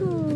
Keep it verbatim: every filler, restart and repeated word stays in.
Oh.